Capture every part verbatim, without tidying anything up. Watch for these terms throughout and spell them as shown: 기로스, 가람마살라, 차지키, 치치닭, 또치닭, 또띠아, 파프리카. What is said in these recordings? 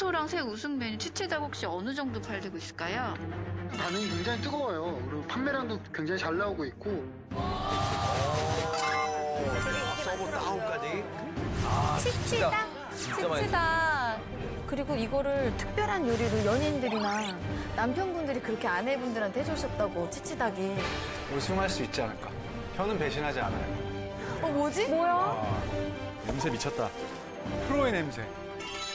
토마토랑 새 우승 메뉴 치치닭 혹시 어느 정도 팔리고 있을까요? 반응이 굉장히 뜨거워요. 그리고 판매량도 굉장히 잘 나오고 있고. 서브 다운까지. 아, 치치닭, 치치닭. 그리고 이거를 특별한 요리로 연인들이나 남편분들이 그렇게 아내분들한테 해주셨다고, 치치닭이. 우승할 수 있지 않을까? 혀는 배신하지 않아요. 어, 뭐지? 뭐야? 아, 냄새 미쳤다. 프로의 냄새.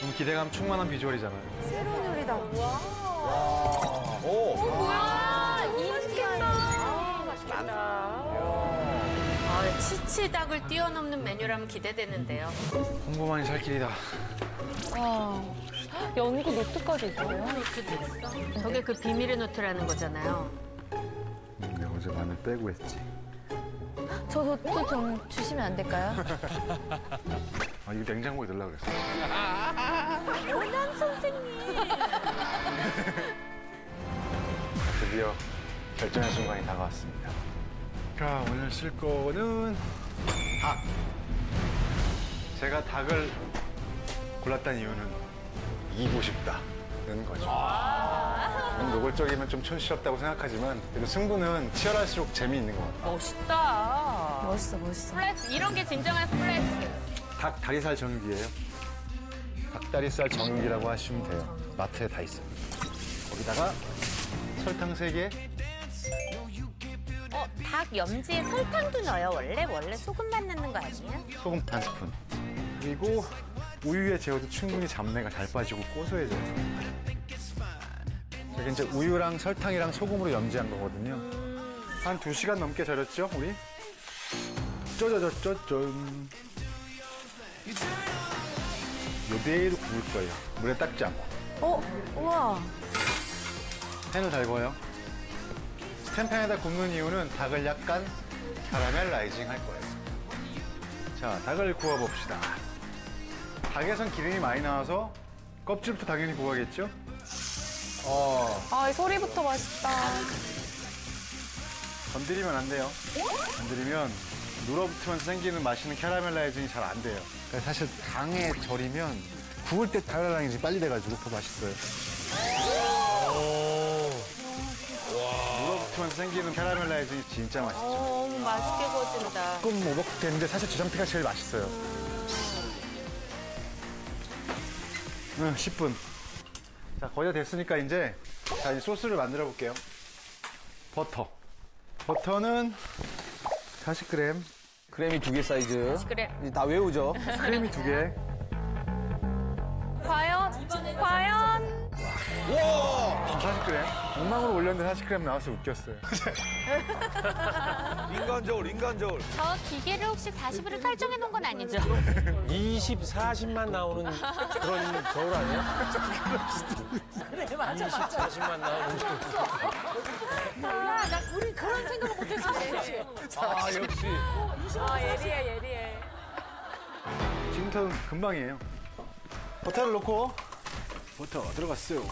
너무 기대감 충만한 비주얼이잖아요. 새로운 요리다. 와. 오. 오, 뭐야? 맛있겠다. 아, 맛있겠다. 아, 치치닭을 뛰어넘는 메뉴라면 기대되는데요. 홍보만이 살 길이다. 와. 연구 노트까지 있어요? 노트도 있어? 저게 그 비밀의 노트라는 거잖아요. 내가 어제 마늘 빼고 했지. 저 노트 좀 주시면 안 될까요? 아, 이거 냉장고에 넣으려고 그랬어. 원남 선생님! 드디어 결정의 순간이 다가왔습니다. 자, 오늘 쓸 거는 닭! 제가 닭을 골랐다는 이유는 이기고 싶다는 거죠. 좀 노골적이면 좀 촌스럽다고 생각하지만 그래도 승부는 치열할수록 재미있는 것 같아요. 멋있다. 멋있어, 멋있어. 플렉스, 이런 게 진정한 플렉스. 닭 다리살 전기예요. 닭 다리살 전기라고 하시면 돼요. 마트에 다 있어요. 거기다가 설탕 세 개. 어, 닭 염지에 설탕도 넣어요. 원래 원래 소금만 넣는 거 아니에요? 소금 반 스푼. 그리고 우유에 재워도 충분히 잡내가 잘 빠지고 고소해져요. 이게 이제 우유랑 설탕이랑 소금으로 염지한 거거든요. 한 두 시간 넘게 절였죠, 우리? 쪼저저저짠. 이대로 구울 거예요. 물에 닦지 않고. 어? 우와. 팬을 달궈요. 스텐팬에다 굽는 이유는 닭을 약간 카라멜라이징 할 거예요. 자, 닭을 구워봅시다. 닭에선 기름이 많이 나와서 껍질부터 당연히 구워야겠죠? 어. 아, 이 소리부터 맛있다. 건드리면 안 돼요. 건드리면 눌어붙으면서 생기는 맛있는 캐러멜라이징이 잘 안 돼요. 그러니까 사실 당에 절이면 구울 때 캐러멜라이징이 빨리 돼가지고 더 맛있어요. 눌어붙으면서 생기는 캐러멜라이징이 진짜 맛있죠. 너무 맛있게 구워진다. 조금 오버쿡 됐는데 사실 주장피가 제일 맛있어요. 음, 십 분. 자, 거의 다 됐으니까 이제, 자, 이제 소스를 만들어 볼게요. 버터. 버터는 사십 그램. 크림이 두 개 사이즈. 사십 그램. 다 외우죠? 크림이 두 개. 과연? 과연? 와! 사십 그램. 엉망으로 올렸는데 사십 그램 나와서 웃겼어요. 인간저울, 인간저울. 저 기계를 혹시 사십으로 설정해 놓은 건 아니죠? 이십, 사십만 나오는 그런 저울 아니야? 그래, 맞아, 맞아. 이십, 사십만 나오는 저울. 몰라, 나 우리 그런 생각을 못 했었어. 아, 역시. 아, 예리해, 예리해. 지금부터는 금방이에요. 버터를 넣고, 버터 들어갔어요.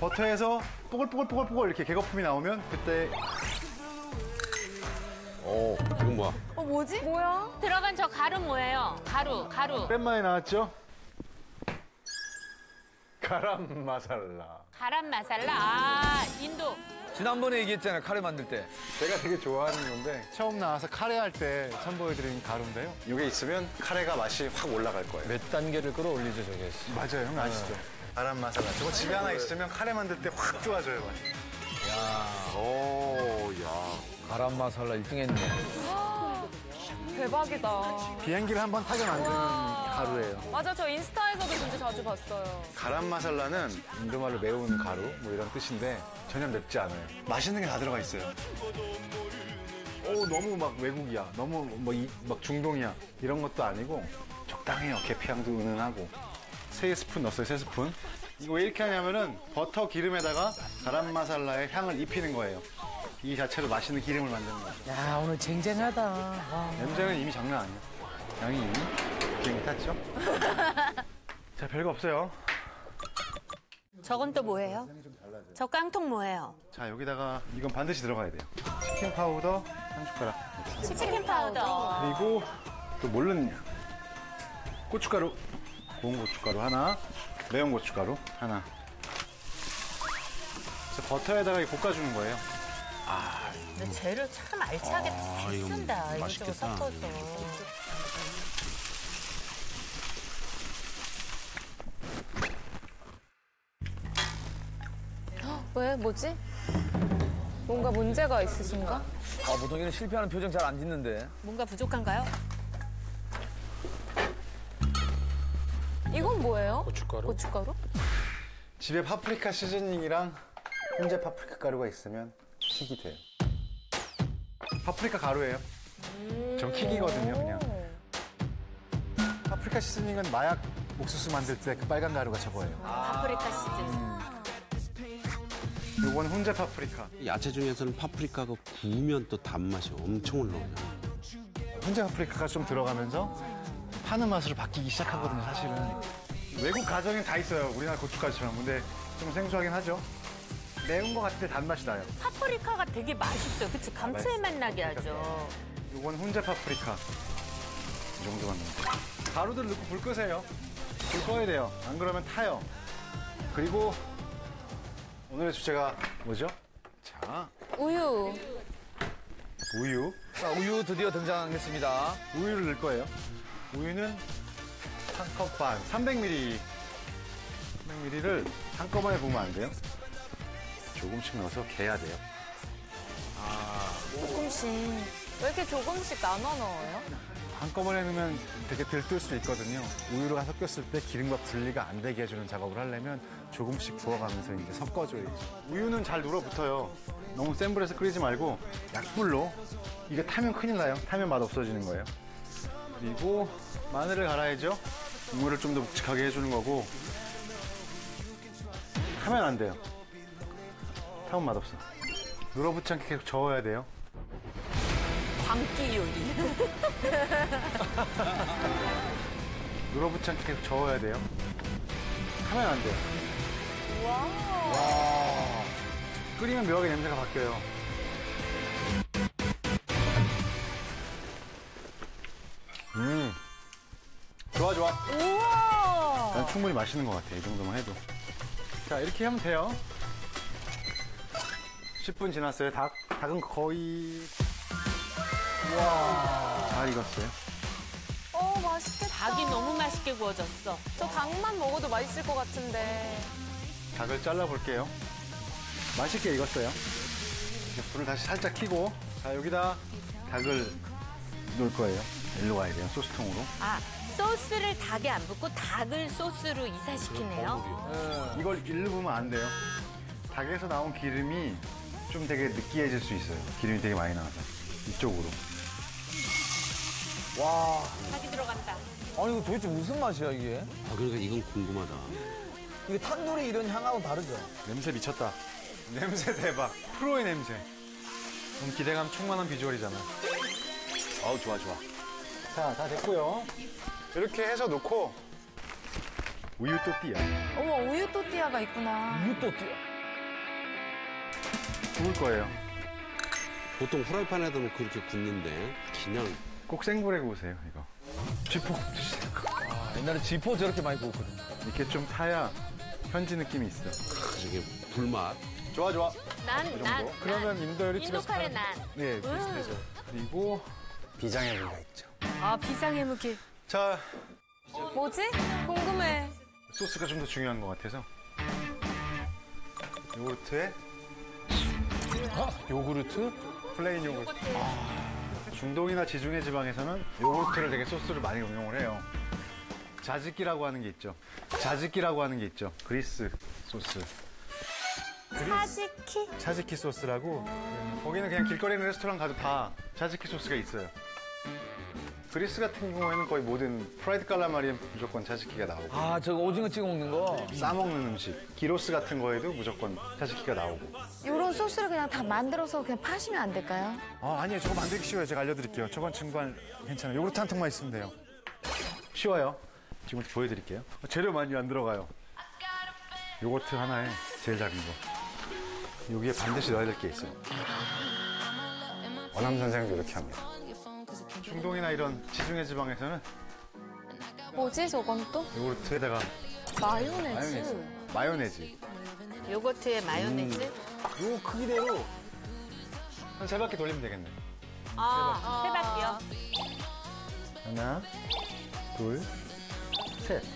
버터에서 뽀글뽀글뽀글뽀글 이렇게 개거품이 나오면 그때. 어, 이건 뭐야? 어, 뭐지? 뭐야? 들어간 저 가루 뭐예요? 가루, 가루. 오랜만에 나왔죠? 가람마살라. 가람마살라? 아, 인도. 지난번에 얘기했잖아요, 카레 만들 때. 제가 되게 좋아하는 건데 처음 나와서 카레 할 때 선보여드린 가루인데요. 이게 있으면 카레가 맛이 확 올라갈 거예요. 몇 단계를 끌어올리죠, 저게. 맞아요, 형 아시죠? 가람마살라. 저거 집에 하나 있으면 카레 만들 때 확 좋아져요, 맛이. 야, 오, 야. 가람마살라 일 등 했네. 대박이다. 비행기를 한번 타게 만드는 가루예요. 맞아, 저 인스타에서도 진짜 자주 봤어요. 가람마살라는 인도말로 매운 가루 뭐 이런 뜻인데 전혀 맵지 않아요. 맛있는 게 다 들어가 있어요. 오, 너무 막 외국이야. 너무 뭐 이, 막 중동이야. 이런 것도 아니고 적당해요. 계피향도 은은하고. 세 스푼 넣었어요, 세 스푼. 이거 왜 이렇게 하냐면은 버터 기름에다가 가람마살라의 향을 입히는 거예요. 이 자체로 맛있는 기름을 만드는 거죠. 야, 오늘 쟁쟁하다. 와. 냄새는 이미 장난 아니야. 양이 이미 비행기 탔죠? 자, 별거 없어요. 저건 또 뭐예요? 저 깡통 뭐예요? 자, 여기다가 이건 반드시 들어가야 돼요. 치킨 파우더 한 숟가락. 치킨 파우더. 그리고 또 모르는 고춧가루, 고운 고춧가루 하나, 매운 고춧가루 하나. 그래서 버터에다가 볶아주는 거예요. 아, 근데 재료 참 알차게 아, 잘 쓴다. 이것저것 섞어서. 왜? 뭐지? 뭔가 문제가 있으신가? 아, 보통에는 실패하는 표정 잘 안 짓는데. 뭔가 부족한가요? 이건 뭐예요? 고춧가루. 고춧가루? 집에 파프리카 시즈닝이랑 훈제 파프리카 가루가 있으면 킥이 돼요. 파프리카 가루예요. 음 전 킥이거든요, 그냥. 파프리카 시즈닝은 마약 옥수수 만들 때 그 빨간 가루가 저거예요. 아 파프리카 시즈닝. 음. 요건 훈제 파프리카. 야채 중에서는 파프리카가 구우면 또 단맛이 엄청 올라오죠. 훈제 파프리카가 좀 들어가면서 파는 맛으로 바뀌기 시작하거든요, 사실은. 외국 가정엔 다 있어요, 우리나라 고춧가루처럼. 근데 좀 생소하긴 하죠. 매운 거 같은데 단맛이 나요. 파프리카가 되게 맛있어요, 그치? 감칠맛 나게 하죠. 요건 훈제 파프리카. 이 정도만 넣어요. 가루들 넣고 불 끄세요. 불 꺼야 돼요. 안 그러면 타요. 그리고 오늘의 주제가 뭐죠? 자, 우유. 우유. 자, 우유 드디어 등장했습니다. 우유를 넣을 거예요. 우유는 한 컵 반, 삼백 밀리리터. 삼백 밀리리터를 한꺼번에 부으면 안 돼요. 조금씩 넣어서 개야 돼요. 아, 조금씩. 왜 이렇게 조금씩 나눠 넣어요? 한꺼번에 넣으면 되게 들뜰 수도 있거든요. 우유가 섞였을 때 기름과 분리가 안 되게 해주는 작업을 하려면 조금씩 부어가면서 이제 섞어줘야죠. 우유는 잘 눌어붙어요. 너무 센 불에서 끓이지 말고 약불로. 이게 타면 큰일 나요. 타면 맛 없어지는 거예요. 그리고 마늘을 갈아야죠. 국물을 좀 더 묵직하게 해주는 거고. 타면 안 돼요. 타면 맛 없어. 눌어붙지 않게 계속 저어야 돼요. 광기 요리. 눌어붙지 않게 계속 저어야 돼요. 하면 안 돼요. 와우. 와. 끓이면 묘하게 냄새가 바뀌어요. 음. 좋아, 좋아. 우와. 난 충분히 맛있는 것 같아, 이 정도만 해도. 자, 이렇게 하면 돼요. 십 분 지났어요. 닭, 닭은 거의. 와, 잘 익었어요. 어, 맛있겠다. 닭이 너무 맛있게 구워졌어. 저 닭만 먹어도 맛있을 것 같은데. 닭을 잘라볼게요. 맛있게 익었어요. 이제 불을 다시 살짝 켜고. 자, 여기다 닭을 넣을 거예요. 일로 와야 돼요, 소스통으로. 아, 소스를 닭에 안 붓고 닭을 소스로 이사시키네요. 네. 이걸 일로 부으면 안 돼요. 닭에서 나온 기름이 좀 되게 느끼해질 수 있어요. 기름이 되게 많이 나와서. 이쪽으로. 와. 닭이 들어간다. 아니, 이거 도대체 무슨 맛이야, 이게? 아, 그러니까 이건 궁금하다. 이게 탄두리 이런 향하고 다르죠? 냄새 미쳤다. 냄새 대박. 프로의 냄새. 그럼 기대감 충만한 비주얼이잖아. 아우, 좋아, 좋아. 자, 다 됐고요. 이렇게 해서 놓고 우유 또띠아. 어머, 우유 또띠아가 있구나. 우유 또띠아? 구울 거예요. 보통 후라이팬에다 놓고 이렇게 굽는데 그냥 꼭 생불에 구우세요, 이거. 지포 굽듯이. 아, 옛날에 지포 저렇게 많이 구웠거든요. 이렇게 좀 타야 현지 느낌이 있어. 크, 저게 불맛. 좋아, 좋아. 난, 그 정도. 난. 그러면 난. 인도 요리 집에서 파는. 네, 비슷해져. 그리고 비장해물가 있죠. 아, 비장해물기. 자. 뭐지? 궁금해. 소스가 좀 더 중요한 것 같아서. 요구르트에. 어? 요구르트? 플레인 요구르트. 아, 중동이나 지중해 지방에서는 요구르트를 되게 소스를 많이 응용을 해요. 차지키라고 하는 게 있죠. 차지키라고 하는 게 있죠. 그리스 소스. 차지키? 차지키 소스라고. 음. 거기는 그냥 길거리 레스토랑 가도 다 차지키 소스가 있어요. 그리스 같은 경우에는 거의 모든 프라이드 칼라마리엔 무조건 차지키가 나오고. 아, 저거 오징어 찍어 먹는 거? 싸먹는 음식. 기로스 같은 거에도 무조건 차지키가 나오고. 이런 소스를 그냥 다 만들어서 그냥 파시면 안 될까요? 아, 아니에요. 저거 만들기 쉬워요. 제가 알려드릴게요. 저건 정말 괜찮아요. 요구르트 한 통만 있으면 돼요. 쉬워요. 지금 보여드릴게요. 재료 많이 안 들어가요. 요구르트 하나에 제일 작은 거. 여기에 반드시 넣어야 될 게 있어요. 원암 선생님도 이렇게 합니다. 중동이나 이런 지중해 지방에서는 뭐지 저건 또? 요거트에다가 마요네즈. 마요네즈. 마요네즈. 요거트에 마요네즈? 음. 요 크기대로 한 세 바퀴 돌리면 되겠네. 아, 세 바퀴. 아. 바퀴요? 하나, 둘, 셋. 자,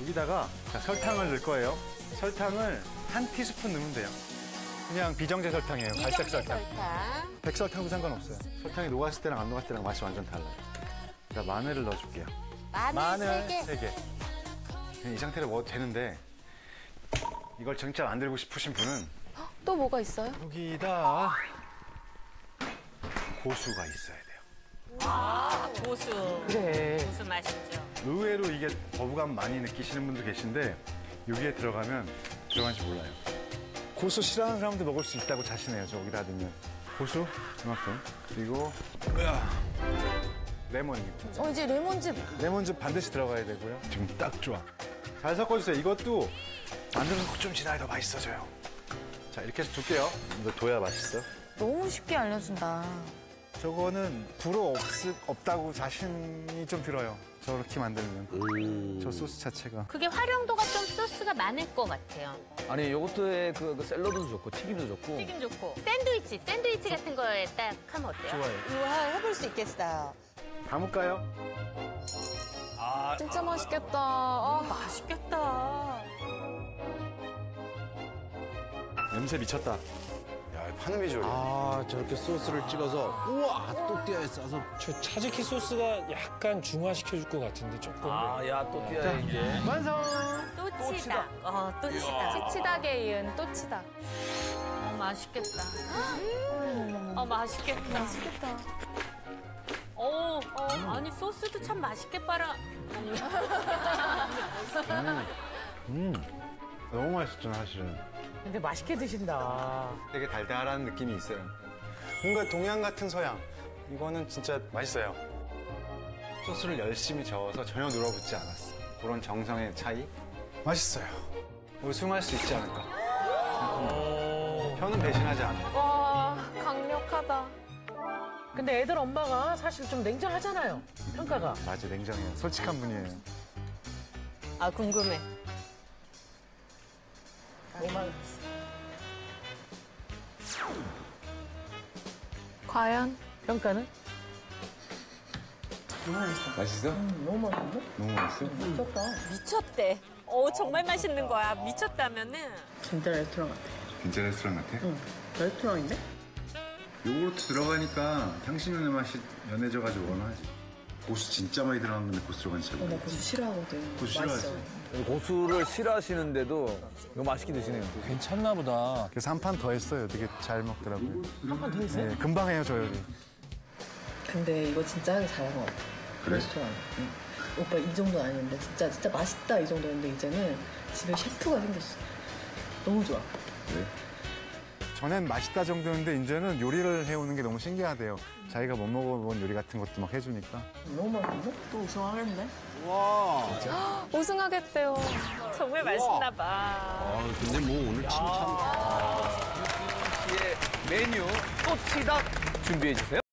여기다가 자, 설탕을 넣을 거예요. 설탕을 한 티스푼 넣으면 돼요. 그냥 비정제 설탕이에요. 비정제 갈색 설탕. 설탕. 백설탕도 상관없어요. 설탕이 녹았을 때랑 안 녹았을 때랑 맛이 완전 달라요. 그러니까 마늘을 넣어줄게요. 마늘 세 개. 이 상태로 먹어도 되는데 이걸 진짜 안 들고 싶으신 분은 헉, 또 뭐가 있어요? 여기다 고수가 있어야 돼요. 아, 고수. 그래. 고수 맛있죠. 의외로 이게 거부감 많이 느끼시는 분도 계신데 여기에 들어가면 들어간지 몰라요. 고수 싫어하는 사람도 먹을 수 있다고 자신해요. 저기다 넣으면 고수 이만큼 그리고 레몬이고. 어, 이제 레몬즙. 레몬즙 반드시 들어가야 되고요. 지금 딱 좋아. 잘 섞어주세요. 이것도 만드는 거 좀 지나야 더 맛있어져요. 자, 이렇게 해서 둘게요. 이거 둬야 맛있어. 너무 쉽게 알려준다. 저거는 불어 없, 없다고 자신이 좀 들어요. 저렇게 만들면. 저 소스 자체가. 그게 활용도가 좀 소스가 많을 것 같아요. 아니, 요거트에 그, 그 샐러드도 좋고, 튀김도 좋고. 튀김 좋고. 샌드위치, 샌드위치 같은 거에 딱 하면 어때요? 좋아요. 우와, 해볼 수 있겠어요. 담을까요? 아, 진짜 아, 맛있겠다. 아, 음, 맛있겠다. 냄새 미쳤다. 야, 파는 비주얼이야. 아, 저렇게 소스를 아, 찍어서 우와, 또띠아에 싸서. 저 차지키 소스가 약간 중화시켜줄 것 같은데, 조금. 아, 야, 또띠아 이제. 완성! 또치닭. 어, 또치닭. 치치닭에 이은 또치닭. 어, 맛있겠다. 음. 어, 맛있겠다. 맛있겠다. 오, 어, 아니 소스도 참 맛있게 빨아. 음, 음, 너무 맛있죠 사실은. 근데 맛있게 드신다. 되게 달달한 느낌이 있어요. 뭔가 동양 같은 서양. 이거는 진짜 맛있어요. 소스를 열심히 저어서 전혀 눌어붙지 않았어. 그런 정성의 차이. 맛있어요. 우승할 수 있지 않을까. 혀는 배신하지 않아요. 와, 강력하다. 근데 애들 엄마가 사실 좀 냉정하잖아요, 평가가. 맞아, 냉정해요. 솔직한 분이에요. 아, 궁금해. 정말. 과연? 평가는? 너무 맛있어. 맛있어? 음, 너무 맛있는데? 너무 맛있어? 미쳤다. 미쳤대. 어, 정말 아, 맛있는 미쳤다. 거야. 미쳤다면은. 진짜 레스토랑 같아. 진짜 레스토랑 같아? 응. 레스토랑인데? 요구르트 들어가니까 향신료의 맛이 연해져가지고 원하지. 고수 진짜 많이 들어갔는데 고수 들어가는지 잘 모르겠어. 나 고수 싫어하거든. 고수 싫어하지. 고수를 싫어하시는데도 너무 맛있게 드시네요. 괜찮나 보다. 그래서 한 판 더 했어요. 되게 잘 먹더라고요. 한 판 더 했어요? 네, 금방 해요, 저 여기. 근데 이거 진짜 하기 잘한 것 같아. 그래? 레스토랑. 응. 오빠 이 정도 아니었는데 진짜 진짜 맛있다 이 정도였는데 이제는 집에 셰프가 생겼어. 너무 좋아. 네. 전엔 맛있다 정도였는데 이제는 요리를 해오는 게 너무 신기하대요. 자기가 못 먹어본 요리 같은 것도 막 해주니까. 너무 맛있는데? 또 우승하겠네? 와, 진짜? 우승하겠대요. 정말 우와. 맛있나 봐. 아, 근데 뭐 오늘 진짜. 아, 메뉴 또치닭 준비해 주세요.